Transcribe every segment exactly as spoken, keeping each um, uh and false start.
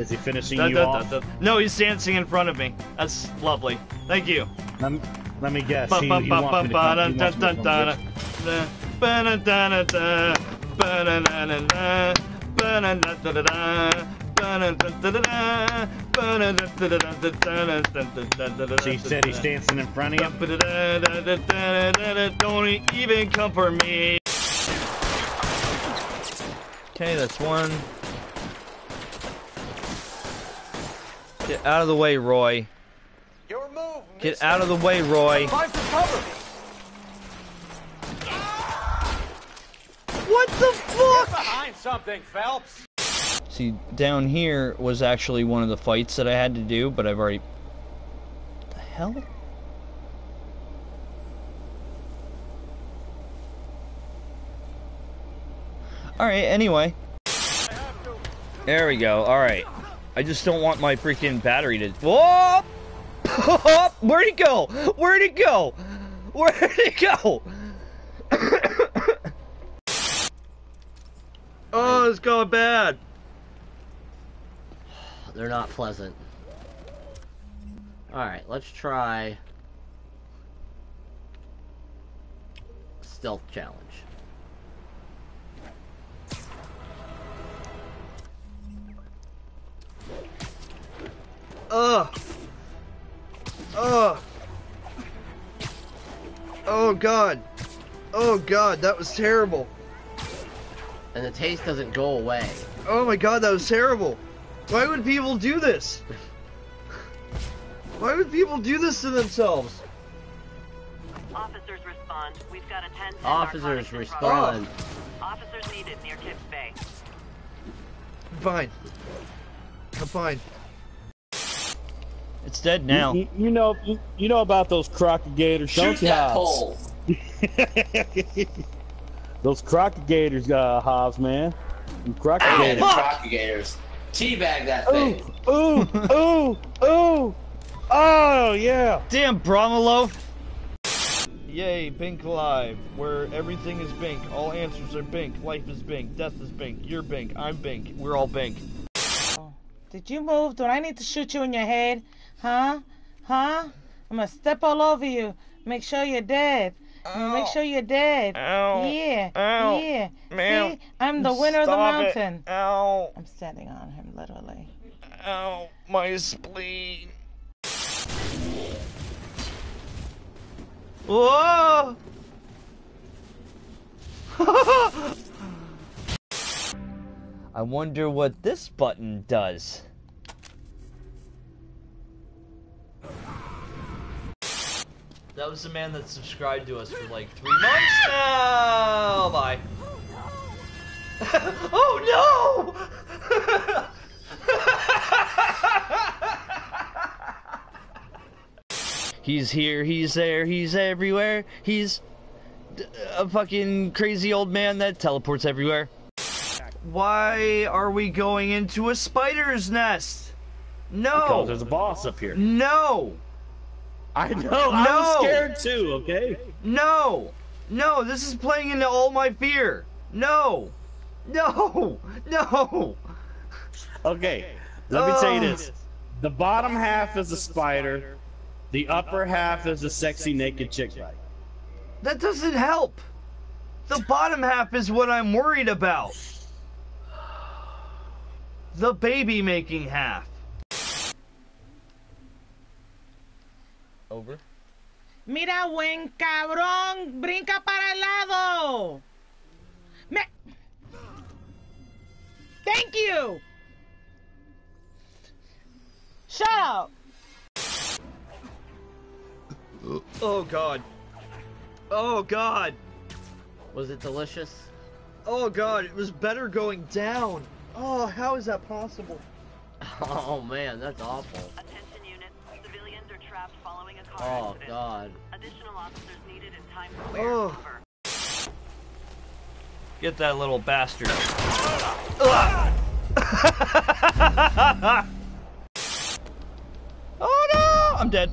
Is he finishing da, you da, off? Da, da. No, he's dancing in front of me. That's lovely. Thank you. Um, let me guess. He, he wants me to She said he's dancing in front of you. Don't even come for me. Okay, that's one. Get out of the way, Roy. Your move, Get out of the way, Roy. What the fuck? Get behind something, Phelps. See, down here was actually one of the fights that I had to do, but I've already... What the hell? Alright, anyway. There we go, alright. I just don't want my freaking battery to... Whoa! Where'd it go? Where'd it go? Where'd it go? Oh, it's going bad. They're not pleasant. Alright, let's try... Stealth challenge. Ugh! Ugh! Oh god! Oh god, that was terrible! And the taste doesn't go away. Oh my god, that was terrible! Why would people do this? Why would people do this to themselves? Officers respond. We've got a ten. Officers respond. Oh. Officers needed near Kips Bay. I'm fine. I'm fine. It's dead now. You, you know, you, you know about those crocodigators, don't you, Hobbs? Those crocodigators, uh, Hobbs, man. Crocodigators. Crocodigators. Teabag that thing. Ooh, ooh, ooh, ooh. Oh yeah. Damn, Bromelo. Yay, Bink Live, where everything is Bink, all answers are Bink, life is Bink, death is Bink, you're Bink, I'm Bink, we're all Bink. Did you move? Do I need to shoot you in your head? Huh? Huh? I'm gonna step all over you. Make sure you're dead. Ow. Make sure you're dead. Ow. Yeah. Ow. Yeah. Man. See? I'm the winner Stop of the mountain. It. Ow. I'm standing on him, literally. Ow. My spleen. Whoa! I wonder what this button does. That was the man that subscribed to us for like three months now. Oh, bye. Oh no! He's here, he's there, he's everywhere. He's a fucking crazy old man that teleports everywhere. Why are we going into a spider's nest? No! Because there's a boss up here. No! I know, no. I was scared too, okay? No! No, this is playing into all my fear! No! No! No! Okay, let me tell you this. The bottom half is a spider, the upper half is a sexy naked chick bite. That doesn't help! The bottom half is what I'm worried about. The baby making half. Over. Mira, buen cabrón, brinca para el lado. Me Thank you. Shut up. Oh god. Oh god. Was it delicious? Oh god, it was better going down. Oh, how is that possible? Oh man, that's awful. Attention units, civilians are trapped following a car oh, accident. Oh god. Additional officers needed in time for wear and cover. Get that little bastard. Oh no! I'm dead.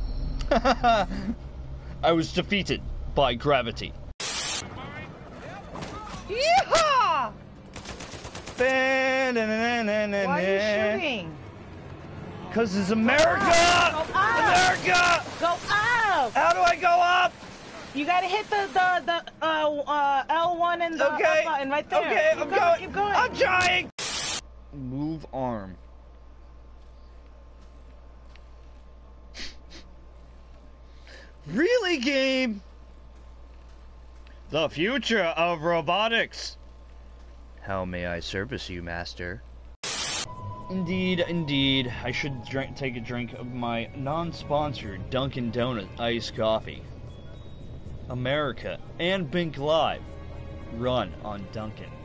I was defeated by gravity. Yeehaw! Why are you shooting? Because it's America! Go up. Go up. America! Go up! How do I go up? You gotta hit the, the, the uh, uh, L one and the okay. Up button right there. Okay, keep I'm going, going. Keep going. I'm trying! Move arm. Really, game? The future of robotics. How may I service you, master? Indeed, indeed. I should drink, take a drink of my non-sponsored Dunkin' Donuts iced coffee. America and Bink Live run on Dunkin'.